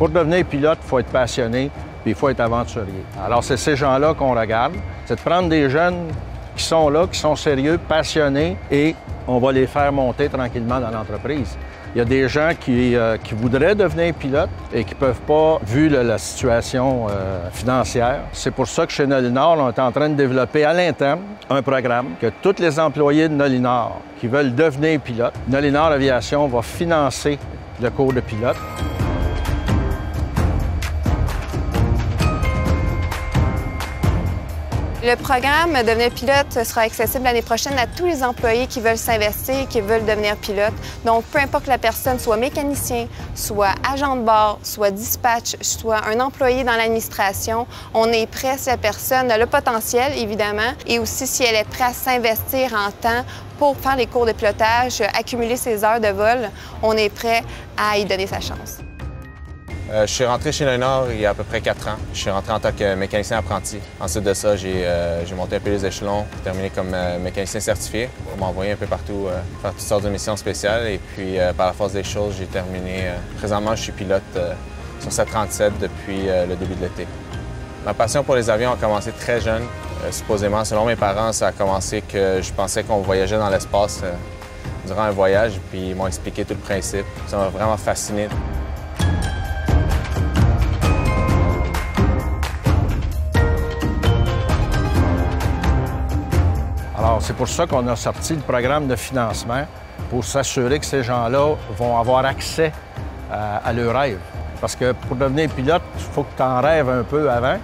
Pour devenir pilote, il faut être passionné puis il faut être aventurier. Alors, c'est ces gens-là qu'on regarde. C'est de prendre des jeunes qui sont là, qui sont sérieux, passionnés, et on va les faire monter tranquillement dans l'entreprise. Il y a des gens qui voudraient devenir pilote et qui ne peuvent pas, vu la situation financière. C'est pour ça que chez Nolinor, on est en train de développer à l'interne un programme que tous les employés de Nolinor qui veulent devenir pilote, Nolinor Aviation va financer le cours de pilote. Le programme « Devenir pilote » sera accessible l'année prochaine à tous les employés qui veulent s'investir et qui veulent devenir pilote. Donc, peu importe que la personne soit mécanicien, soit agent de bord, soit dispatch, soit un employé dans l'administration, on est prêt si la personne a le potentiel, évidemment, et aussi si elle est prête à s'investir en temps pour faire les cours de pilotage, accumuler ses heures de vol, on est prêt à y donner sa chance. Je suis rentré chez Nolinor il y a à peu près 4 ans. Je suis rentré en tant que mécanicien apprenti. Ensuite de ça, j'ai monté un peu les échelons, terminé comme mécanicien certifié. On m'a envoyé un peu partout faire toutes sortes de missions spéciales. Et puis, par la force des choses, j'ai terminé. Présentement, je suis pilote sur 737 depuis le début de l'été. Ma passion pour les avions a commencé très jeune. Supposément, selon mes parents, ça a commencé que je pensais qu'on voyageait dans l'espace durant un voyage. Puis, ils m'ont expliqué tout le principe. Ça m'a vraiment fasciné. Alors, c'est pour ça qu'on a sorti le programme de financement, pour s'assurer que ces gens-là vont avoir accès à leurs rêves. Parce que pour devenir pilote, il faut que tu en rêves un peu avant.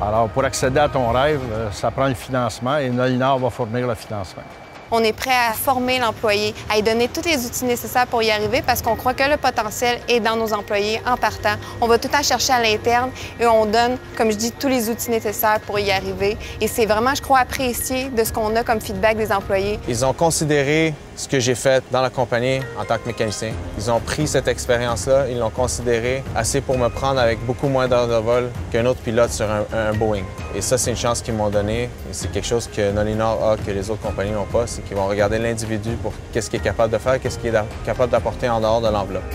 Alors, pour accéder à ton rêve, ça prend le financement et Nolinor va fournir le financement. On est prêt à former l'employé, à lui donner tous les outils nécessaires pour y arriver parce qu'on croit que le potentiel est dans nos employés en partant. On va tout le temps chercher à l'interne et on donne, comme je dis, tous les outils nécessaires pour y arriver. Et c'est vraiment, je crois, apprécié de ce qu'on a comme feedback des employés. Ils ont considéré ce que j'ai fait dans la compagnie en tant que mécanicien. Ils ont pris cette expérience-là, ils l'ont considérée assez pour me prendre avec beaucoup moins d'heures de vol qu'un autre pilote sur un Boeing. Et ça, c'est une chance qu'ils m'ont donnée. C'est quelque chose que Nolinor a, que les autres compagnies n'ont pas. Qui vont regarder l'individu pour qu'est-ce qu'il est capable de faire, qu'est-ce qu'il est capable d'apporter en dehors de l'enveloppe.